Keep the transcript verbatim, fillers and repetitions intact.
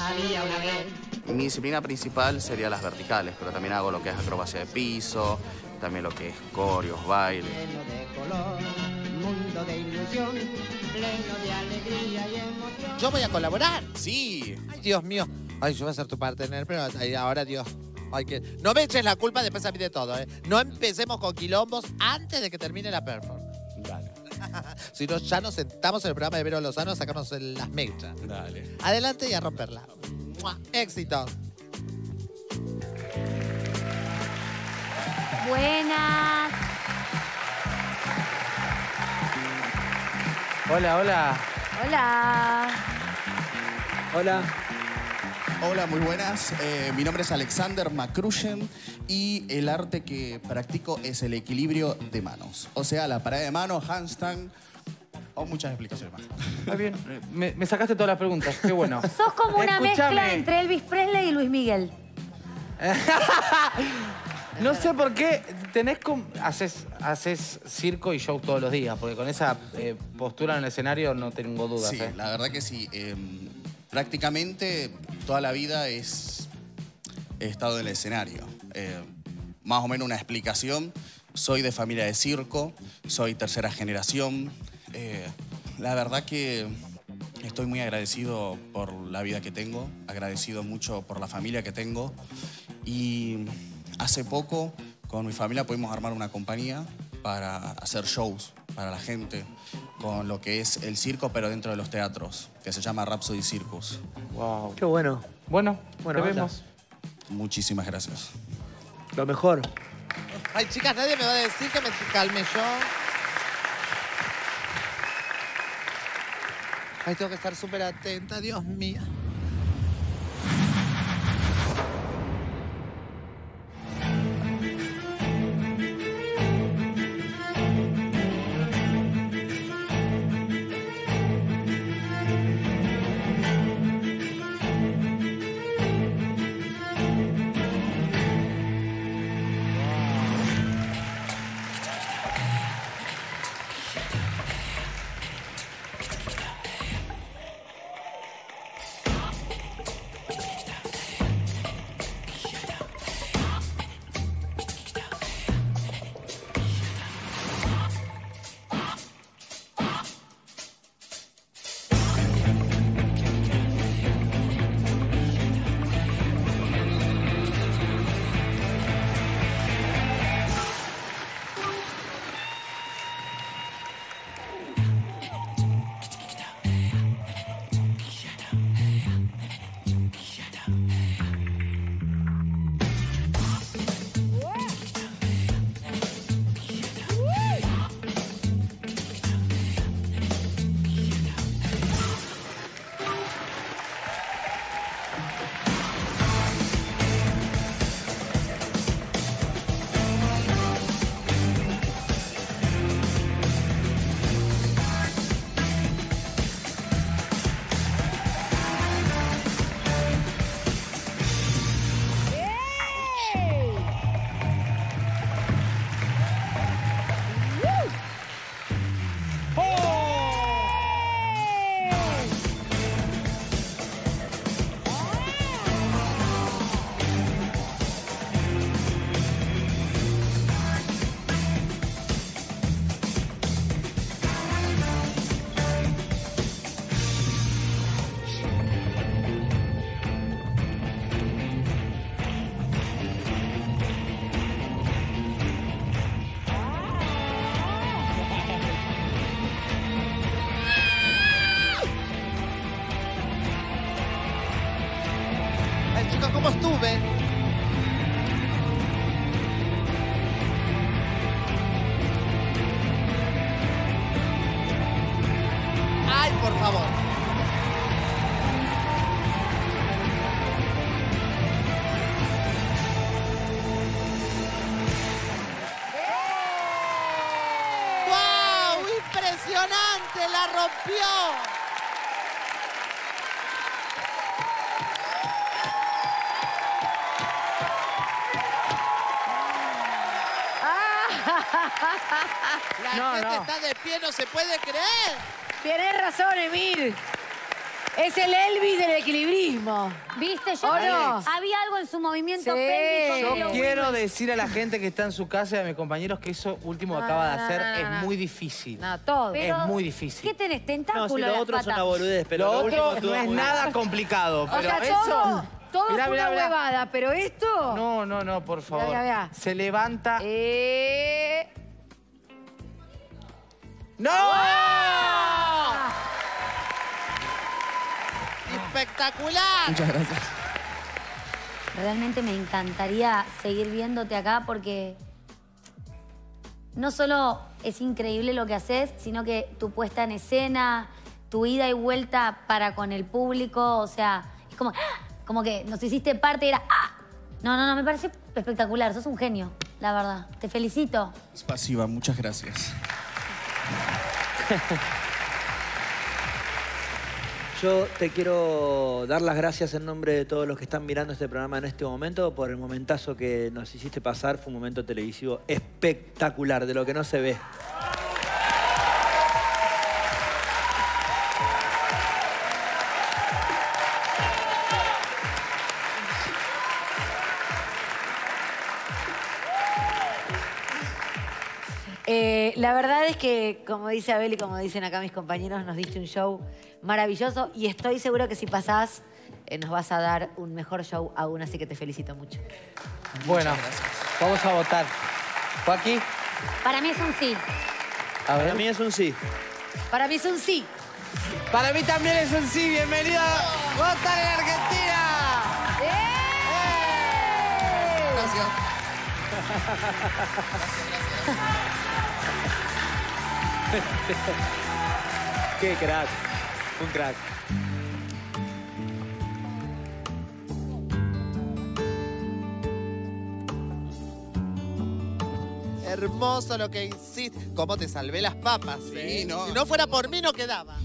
Había una vez. Mi disciplina principal sería las verticales, pero también hago lo que es acrobacia de piso, también lo que es coreos, baile. Lleno de color, mundo de ilusión, pleno de alegría y emoción. Yo voy a colaborar. Sí. Ay, Dios mío. Ay, yo voy a ser tu partener, pero ahora Dios. Ay, que... No me eches la culpa después a mí de todo, ¿eh? No empecemos con quilombos antes de que termine la performance. Dale. Si no, ya nos sentamos en el programa de Vero Lozano a sacarnos el, las mechas. Dale. Adelante y a romperla. ¡Mua! ¡Éxitos! Buenas. Hola, hola. Hola. Hola. Hola, muy buenas. Eh, mi nombre es Alexander McCrushen y el arte que practico es el equilibrio de manos. O sea, la parada de manos, handstand o muchas explicaciones más. Muy bien. Me, me sacaste todas las preguntas. Qué bueno. Sos como una Escuchame. mezcla entre Elvis Presley y Luis Miguel. No sé por qué tenés con... haces, haces circo y show todos los días, porque con esa eh, postura en el escenario no tengo dudas. Sí, ¿eh? La verdad que sí. Eh, prácticamente... Toda la vida es, he estado en el escenario. Eh, más o menos una explicación. Soy de familia de circo, soy tercera generación. Eh, la verdad que estoy muy agradecido por la vida que tengo, agradecido mucho por la familia que tengo. Y hace poco, con mi familia, pudimos armar una compañía para hacer shows para la gente, con lo que es el circo, pero dentro de los teatros, que se llama Rhapsody Circus. Wow. Qué bueno. Bueno, bueno, te vemos. Muchísimas gracias. Lo mejor. Ay, chicas, nadie me va a decir que me calme yo. Ay, tengo que estar súper atenta, Dios mío. La no, gente no. está de pie, no se puede creer. Tienes razón, Emir. Es el Elvis del equilibrismo. ¡Oro! ¿Viste? Yo ¡Oro! Había algo en su movimiento sí. pélvico. Yo quiero bueno. decir a la gente que está en su casa y a mis compañeros que eso último que no, acaba de hacer no, no, no, es no. muy difícil. No, todo. Pero es muy difícil. ¿Qué tenés? Tentáculos. No, si lo otro patas. es una boludez, pero lo, lo otro último, no es nada complicado. Pero o sea, eso... Todo... Todo mirá, es una mirá, huevada, mirá. pero esto... No, no, no, por favor. Mirá, mirá. Se levanta... Eh... ¡No! ¡Oh! ¡Espectacular! Muchas gracias. Realmente me encantaría seguir viéndote acá porque... No solo es increíble lo que haces, sino que tu puesta en escena, tu ida y vuelta para con el público, o sea, es como... Como que nos hiciste parte y era... ¡Ah! No, no, no, me parece espectacular. Sos un genio, la verdad. Te felicito. Es pasiva, muchas gracias. Yo te quiero dar las gracias en nombre de todos los que están mirando este programa en este momento por el momentazo que nos hiciste pasar. Fue un momento televisivo espectacular, de lo que no se ve. Eh, la verdad es que, como dice Abel y como dicen acá mis compañeros, nos diste un show maravilloso y estoy seguro que si pasás eh, nos vas a dar un mejor show aún, así que te felicito mucho. Bueno, vamos a votar. ¿Joaquín? Para mí es un sí. A ver. Para mí es un sí. Para mí es un sí. Para mí también es un sí. Bienvenido a Votar en Argentina. ¡Eh! ¡Eh! Gracias. Gracias, gracias. ¡Qué crack! Un crack. Hermoso lo que hiciste. ¿Cómo te salvé las papas? Sí, eh? no. Si no fuera por mí, no quedaba.